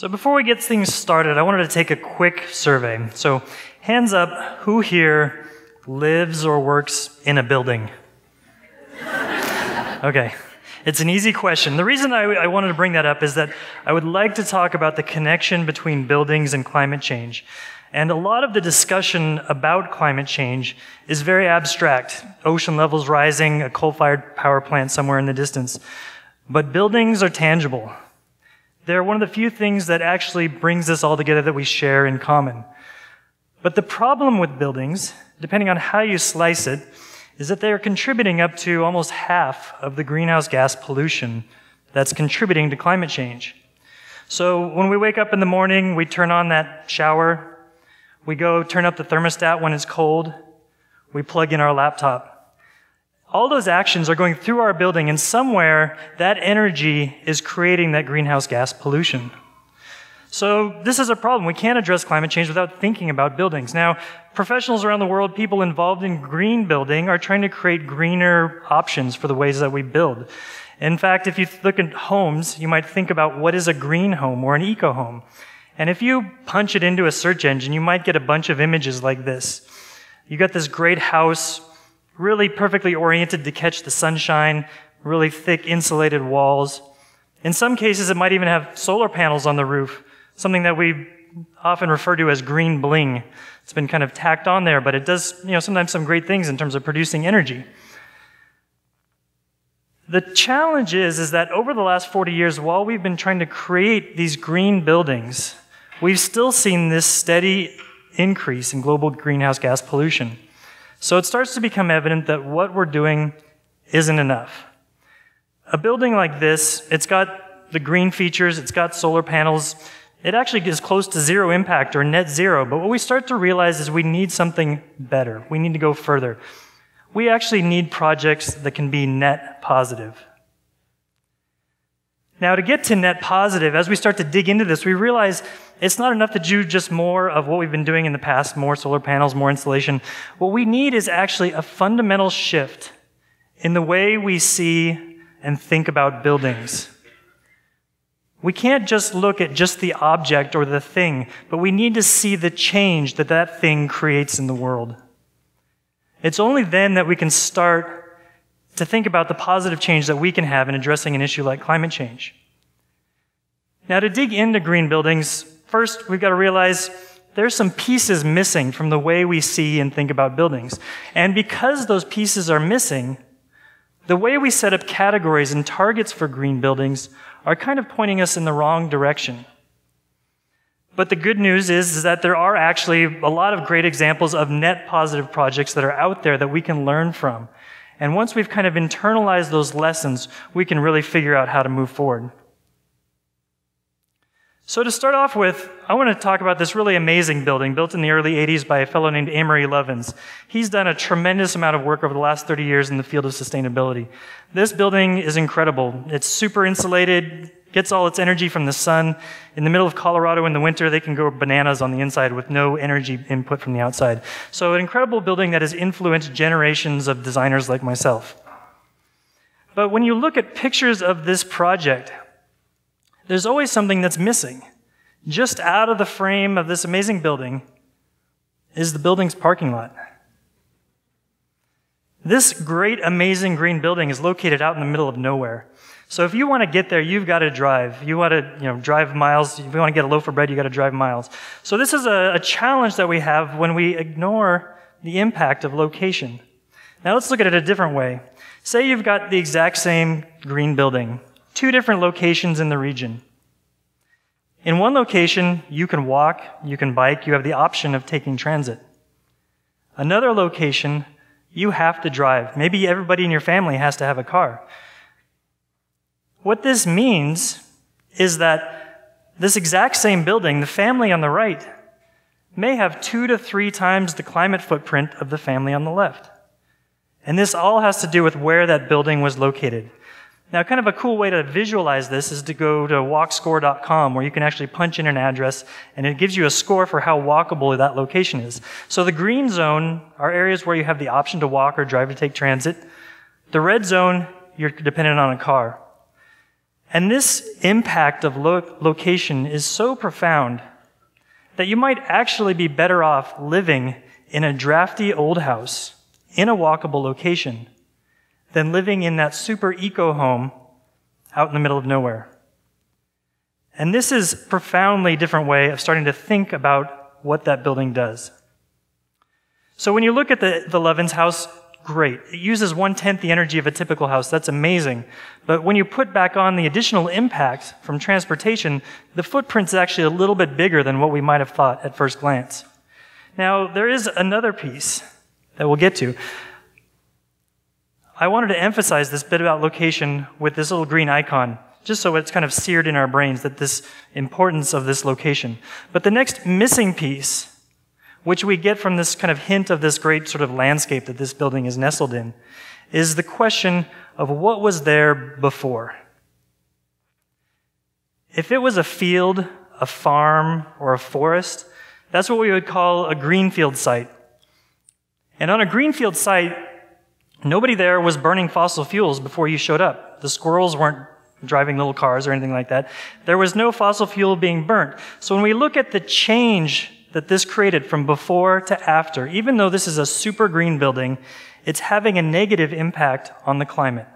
So before we get things started, I wanted to take a quick survey. So hands up, who here lives or works in a building? Okay, it's an easy question. The reason I wanted to bring that up is that I would like to talk about the connection between buildings and climate change. And a lot of the discussion about climate change is very abstract. Ocean levels rising, a coal-fired power plant somewhere in the distance. But buildings are tangible. They're one of the few things that actually brings this all together that we share in common. But the problem with buildings, depending on how you slice it, is that they are contributing up to almost half of the greenhouse gas pollution that's contributing to climate change. So when we wake up in the morning, we turn on that shower, we go turn up the thermostat when it's cold, we plug in our laptop. All those actions are going through our building, and somewhere that energy is creating that greenhouse gas pollution. So this is a problem. We can't address climate change without thinking about buildings. Now, professionals around the world, people involved in green building, are trying to create greener options for the ways that we build. In fact, if you look at homes, you might think about what is a green home or an eco home. And if you punch it into a search engine, you might get a bunch of images like this. You got this great house, really perfectly oriented to catch the sunshine, really thick insulated walls. In some cases, it might even have solar panels on the roof, something that we often refer to as green bling. It's been kind of tacked on there, but it does, you know, sometimes some great things in terms of producing energy. The challenge is that over the last 40 years, while we've been trying to create these green buildings, we've still seen this steady increase in global greenhouse gas pollution. So it starts to become evident that what we're doing isn't enough. A building like this, it's got the green features, it's got solar panels, it actually is close to zero impact or net zero, but what we start to realize is we need something better. We need to go further. We actually need projects that can be net positive. Now, to get to net positive, as we start to dig into this, we realize it's not enough to do just more of what we've been doing in the past, more solar panels, more insulation. What we need is actually a fundamental shift in the way we see and think about buildings. We can't just look at just the object or the thing, but we need to see the change that that thing creates in the world. It's only then that we can start to think about the positive change that we can have in addressing an issue like climate change. Now, to dig into green buildings, first we've got to realize there's some pieces missing from the way we see and think about buildings. And because those pieces are missing, the way we set up categories and targets for green buildings are kind of pointing us in the wrong direction. But the good news is that there are actually a lot of great examples of net positive projects that are out there that we can learn from. And once we've kind of internalized those lessons, we can really figure out how to move forward. So to start off with, I want to talk about this really amazing building built in the early 80s by a fellow named Amory Lovins. He's done a tremendous amount of work over the last 30 years in the field of sustainability. This building is incredible. It's super insulated, gets all its energy from the sun. In the middle of Colorado in the winter, they can go bananas on the inside with no energy input from the outside. So an incredible building that has influenced generations of designers like myself. But when you look at pictures of this project, there's always something that's missing. Just out of the frame of this amazing building is the building's parking lot. This great, amazing green building is located out in the middle of nowhere. So if you want to get there, you've got to drive. You want to, drive miles. If you want to get a loaf of bread, you've got to drive miles. So this is a challenge that we have when we ignore the impact of location. Now let's look at it a different way. Say you've got the exact same green building, two different locations in the region. In one location, you can walk, you can bike, you have the option of taking transit. Another location, you have to drive. Maybe everybody in your family has to have a car. What this means is that this exact same building, the family on the right, may have 2 to 3 times the climate footprint of the family on the left. And this all has to do with where that building was located. Now, kind of a cool way to visualize this is to go to walkscore.com, where you can actually punch in an address, and it gives you a score for how walkable that location is. So the green zone are areas where you have the option to walk or drive to take transit. The red zone, you're dependent on a car. And this impact of location is so profound that you might actually be better off living in a drafty old house in a walkable location than living in that super eco home out in the middle of nowhere. And this is a profoundly different way of starting to think about what that building does. So when you look at the Lovins house, great. It uses 1/10 the energy of a typical house. That's amazing. But when you put back on the additional impacts from transportation, the footprint's actually a little bit bigger than what we might have thought at first glance. Now, there is another piece that we'll get to. I wanted to emphasize this bit about location with this little green icon, just so it's kind of seared in our brains that this importance of this location. But the next missing piece, which we get from this kind of hint of this great sort of landscape that this building is nestled in, is the question of what was there before. If it was a field, a farm, or a forest, that's what we would call a greenfield site. And on a greenfield site, nobody there was burning fossil fuels before you showed up. The squirrels weren't driving little cars or anything like that. There was no fossil fuel being burnt. So when we look at the change that this created from before to after, even though this is a super green building, it's having a negative impact on the climate.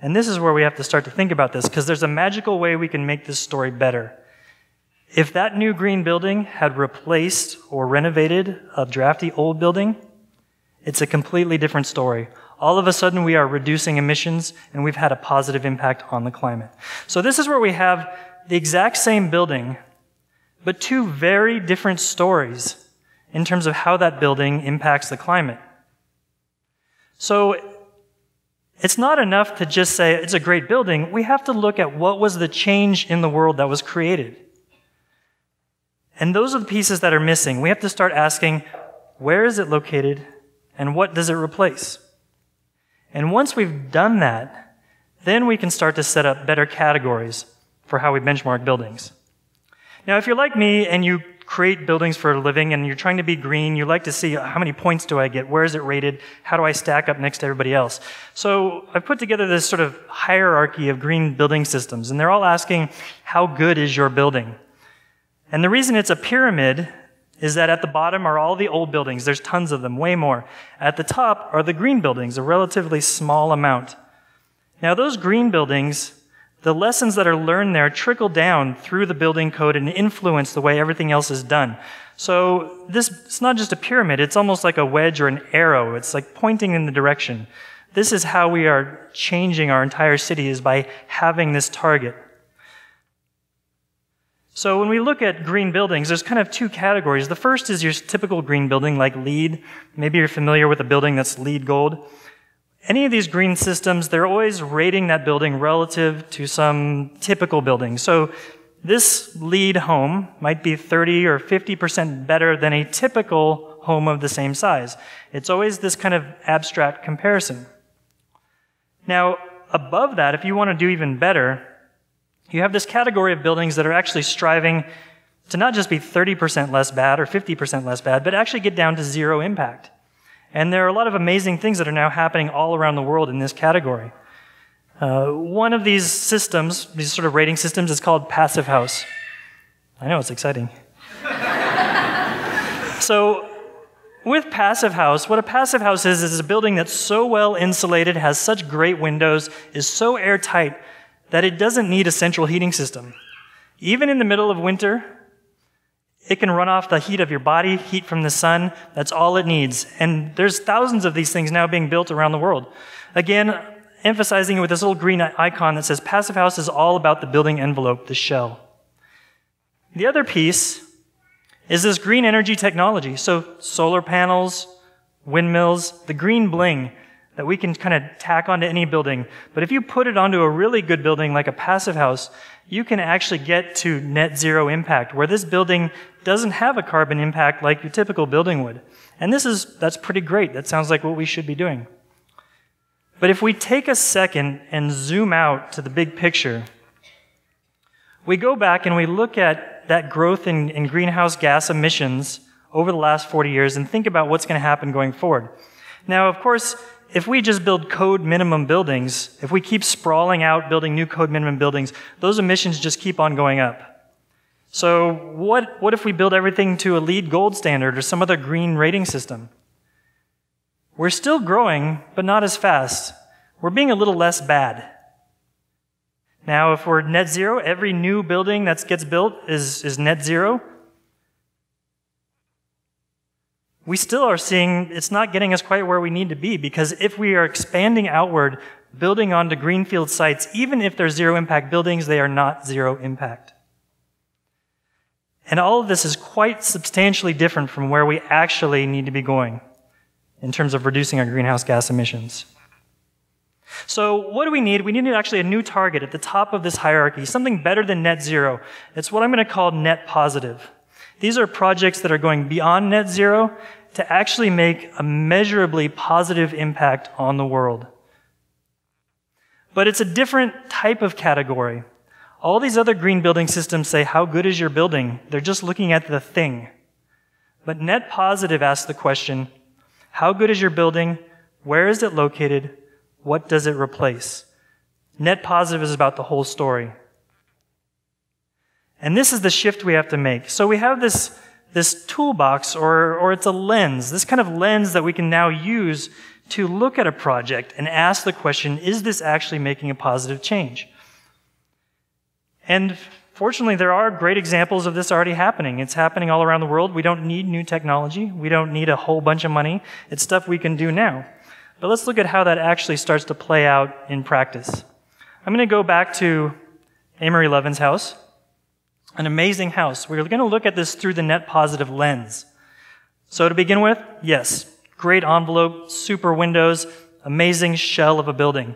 And this is where we have to start to think about this, because there's a magical way we can make this story better. If that new green building had replaced or renovated a drafty old building, it's a completely different story. All of a sudden, we are reducing emissions, and we've had a positive impact on the climate. So this is where we have the exact same building, but two very different stories in terms of how that building impacts the climate. So it's not enough to just say it's a great building. We have to look at what was the change in the world that was created. And those are the pieces that are missing. We have to start asking, where is it located and what does it replace? And once we've done that, then we can start to set up better categories for how we benchmark buildings. Now, if you're like me and you create buildings for a living and you're trying to be green, you like to see how many points do I get, where is it rated, how do I stack up next to everybody else. So I've put together this sort of hierarchy of green building systems, and they're all asking, how good is your building? And the reason it's a pyramid is that at the bottom are all the old buildings. There's tons of them, way more. At the top are the green buildings, a relatively small amount. Now, those green buildings, the lessons that are learned there trickle down through the building code and influence the way everything else is done. So this, it's not just a pyramid, it's almost like a wedge or an arrow. It's like pointing in the direction. This is how we are changing our entire city, is by having this target. So when we look at green buildings, there's kind of two categories. The first is your typical green building, like LEED. Maybe you're familiar with a building that's LEED Gold. Any of these green systems, they're always rating that building relative to some typical building. So this LEED home might be 30 or 50% better than a typical home of the same size. It's always this kind of abstract comparison. Now, above that, if you want to do even better, you have this category of buildings that are actually striving to not just be 30% less bad or 50% less bad, but actually get down to zero impact. And there are a lot of amazing things that are now happening all around the world in this category. One of these systems, these sort of rating systems, is called Passive House. I know, it's exciting. So with Passive House, what a Passive House is a building that's so well insulated, has such great windows, is so airtight, that it doesn't need a central heating system. Even in the middle of winter, it can run off the heat of your body, heat from the sun. That's all it needs. And there's thousands of these things now being built around the world. Again, emphasizing it with this little green icon that says Passive House is all about the building envelope, the shell. The other piece is this green energy technology. So solar panels, windmills, the green bling that we can kind of tack onto any building. But if you put it onto a really good building like a Passive House, you can actually get to net zero impact, where this building doesn't have a carbon impact like your typical building would. And that's pretty great. That sounds like what we should be doing. But if we take a second and zoom out to the big picture, we go back and we look at that growth in greenhouse gas emissions over the last 40 years and think about what's going to happen going forward. Now, of course, if we just build code minimum buildings, if we keep sprawling out building new code minimum buildings, those emissions just keep on going up. So what if we build everything to a LEED gold standard or some other green rating system? We're still growing, but not as fast. We're being a little less bad. Now, if we're net zero, every new building that gets built is net zero. We still are seeing it's not getting us quite where we need to be, because if we are expanding outward, building onto greenfield sites, even if they're zero impact buildings, they are not zero impact. And all of this is quite substantially different from where we actually need to be going in terms of reducing our greenhouse gas emissions. So what do we need? We need actually a new target at the top of this hierarchy, something better than net zero. It's what I'm going to call net positive. These are projects that are going beyond net zero to actually make a measurably positive impact on the world. But it's a different type of category. All these other green building systems say, how good is your building? They're just looking at the thing. But net positive asks the question, how good is your building? Where is it located? What does it replace? Net positive is about the whole story. And this is the shift we have to make. So we have this toolbox, or it's a lens, this kind of lens that we can now use to look at a project and ask the question, is this actually making a positive change? And fortunately, there are great examples of this already happening. It's happening all around the world. We don't need new technology. We don't need a whole bunch of money. It's stuff we can do now. But let's look at how that actually starts to play out in practice. I'm going to go back to Amory Lovins' house, an amazing house. We're going to look at this through the net positive lens. So to begin with, yes, great envelope, super windows, amazing shell of a building.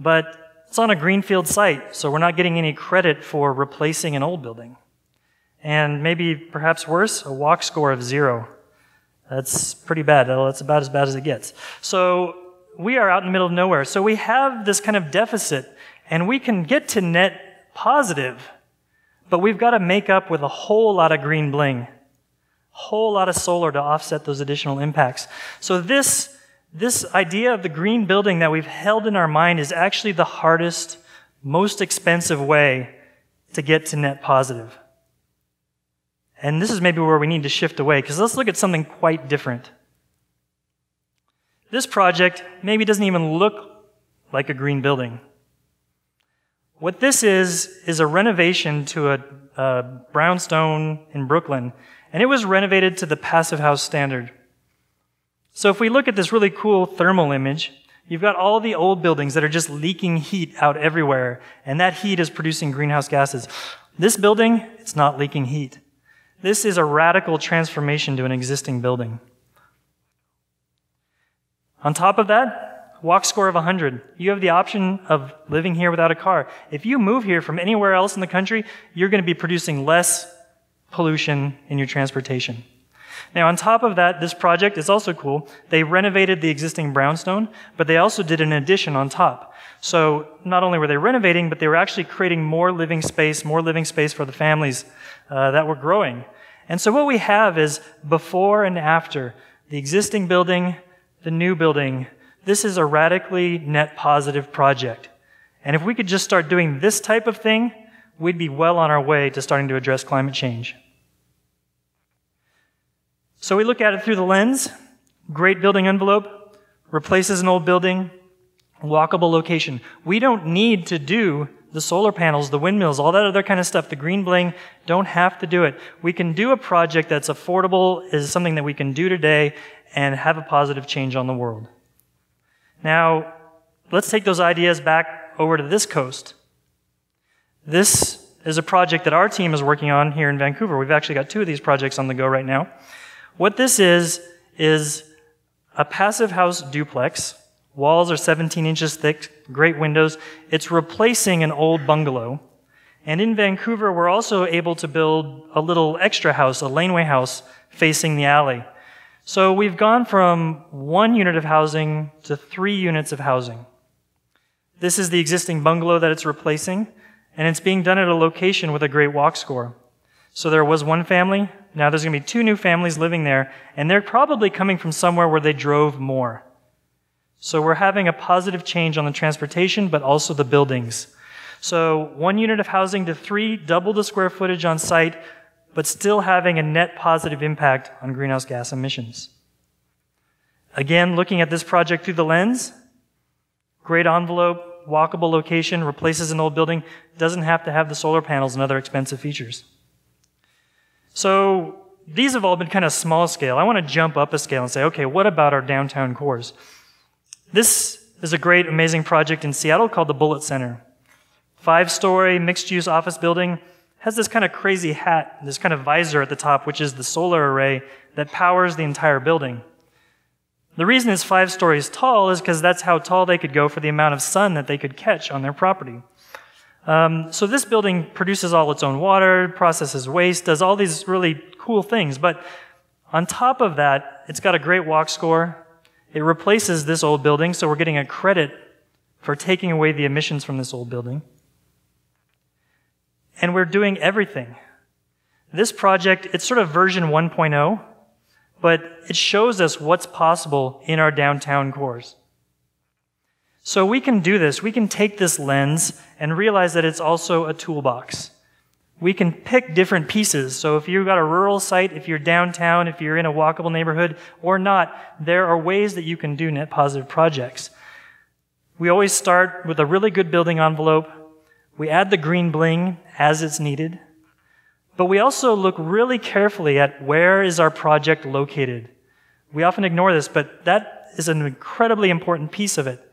But it's on a greenfield site, so we're not getting any credit for replacing an old building. And maybe, perhaps worse, a walk score of 0. That's pretty bad. That's about as bad as it gets. So we are out in the middle of nowhere. So we have this kind of deficit, and we can get to net positive, but we've got to make up with a whole lot of green bling, a whole lot of solar to offset those additional impacts. So this idea of the green building that we've held in our mind is actually the hardest, most expensive way to get to net positive. And this is maybe where we need to shift away, because let's look at something quite different. This project maybe doesn't even look like a green building. What this is a renovation to a brownstone in Brooklyn, and it was renovated to the Passive House standard. So if we look at this really cool thermal image, you've got all the old buildings that are just leaking heat out everywhere, and that heat is producing greenhouse gases. This building, it's not leaking heat. This is a radical transformation to an existing building. On top of that, walk score of 100. You have the option of living here without a car. If you move here from anywhere else in the country, you're going to be producing less pollution in your transportation. Now, on top of that, this project is also cool. They renovated the existing brownstone, but they also did an addition on top. So not only were they renovating, but they were actually creating more living space for the families that were growing. And so what we have is before and after, the existing building, the new building. This is a radically net positive project. And if we could just start doing this type of thing, we'd be well on our way to starting to address climate change. So we look at it through the lens, great building envelope, replaces an old building, walkable location. We don't need to do the solar panels, the windmills, all that other kind of stuff, the green bling, don't have to do it. We can do a project that's affordable, is something that we can do today and have a positive change on the world. Now, let's take those ideas back over to this coast. This is a project that our team is working on here in Vancouver. We've actually got 2 of these projects on the go right now. What this is a passive house duplex. Walls are 17 inches thick, great windows. It's replacing an old bungalow. And in Vancouver, we're also able to build a little extra house, a laneway house, facing the alley. So we've gone from 1 unit of housing to 3 units of housing. This is the existing bungalow that it's replacing, and it's being done at a location with a great walk score. So there was 1 family, now there's going to be 2 new families living there, and they're probably coming from somewhere where they drove more. So we're having a positive change on the transportation, but also the buildings. So 1 unit of housing to 3, double the square footage on site, but still having a net positive impact on greenhouse gas emissions. Again, looking at this project through the lens, great envelope, walkable location, replaces an old building, doesn't have to have the solar panels and other expensive features. So these have all been kind of small scale. I want to jump up a scale and say, okay, what about our downtown cores? This is a great, amazing project in Seattle called the Bullitt Center. 5-story mixed-use office building, has this kind of crazy hat, this kind of visor at the top, which is the solar array that powers the entire building. The reason it's 5 stories tall is because that's how tall they could go for the amount of sun that they could catch on their property. So this building produces all its own water, processes waste, does all these really cool things. But on top of that, it's got a great walk score. It replaces this old building, so we're getting a credit for taking away the emissions from this old building. And we're doing everything. This project, it's sort of version 1.0. but it shows us what's possible in our downtown cores. So we can do this. We can take this lens and realize that it's also a toolbox. We can pick different pieces. So if you've got a rural site, if you're downtown, if you're in a walkable neighborhood or not, there are ways that you can do net positive projects. We always start with a really good building envelope. We add the green bling as it's needed. But we also look really carefully at where is our project located. We often ignore this, but that is an incredibly important piece of it.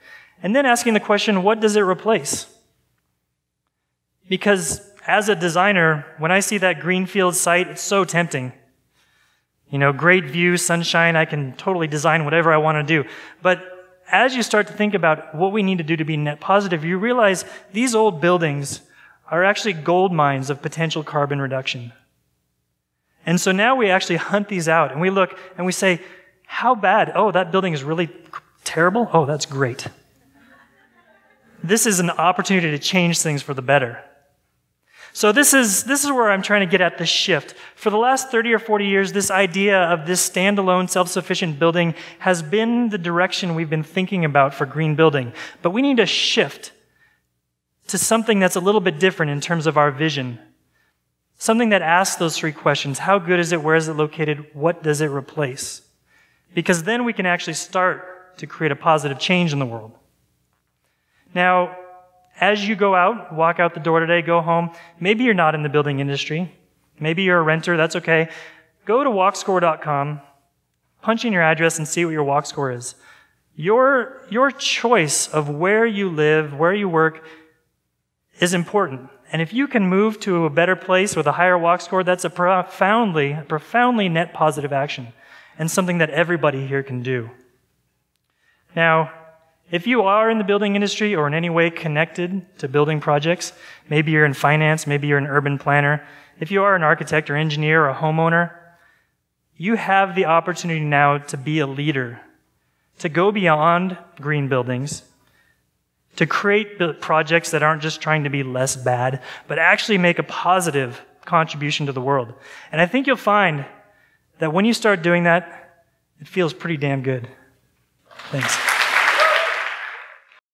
And then asking the question, what does it replace? Because as a designer, when I see that greenfield site, it's so tempting. You know, great view, sunshine, I can totally design whatever I want to do. But as you start to think about what we need to do to be net positive, you realize these old buildings are actually gold mines of potential carbon reduction. And so now we actually hunt these out, and we look, and we say, how bad? Oh, that building is really terrible? Oh, that's great. This is an opportunity to change things for the better. So this is where I'm trying to get at the shift. For the last 30 or 40 years, this idea of this standalone, self-sufficient building has been the direction we've been thinking about for green building. But we need to shift to something that's a little bit different in terms of our vision. Something that asks those 3 questions. How good is it? Where is it located? What does it replace? Because then we can actually start to create a positive change in the world. Now, as you go out, walk out the door today, go home, maybe you're not in the building industry. Maybe you're a renter, that's okay. Go to walkscore.com, punch in your address and see what your walk score is. Your choice of where you live, where you work, is important. And if you can move to a better place with a higher walk score, that's a profoundly net positive action and something that everybody here can do. Now, if you are in the building industry or in any way connected to building projects, maybe you're in finance, maybe you're an urban planner, if you are an architect or engineer or a homeowner, you have the opportunity now to be a leader, to go beyond green buildings, to create projects that aren't just trying to be less bad, but actually make a positive contribution to the world. And I think you'll find that when you start doing that, it feels pretty damn good. Thanks.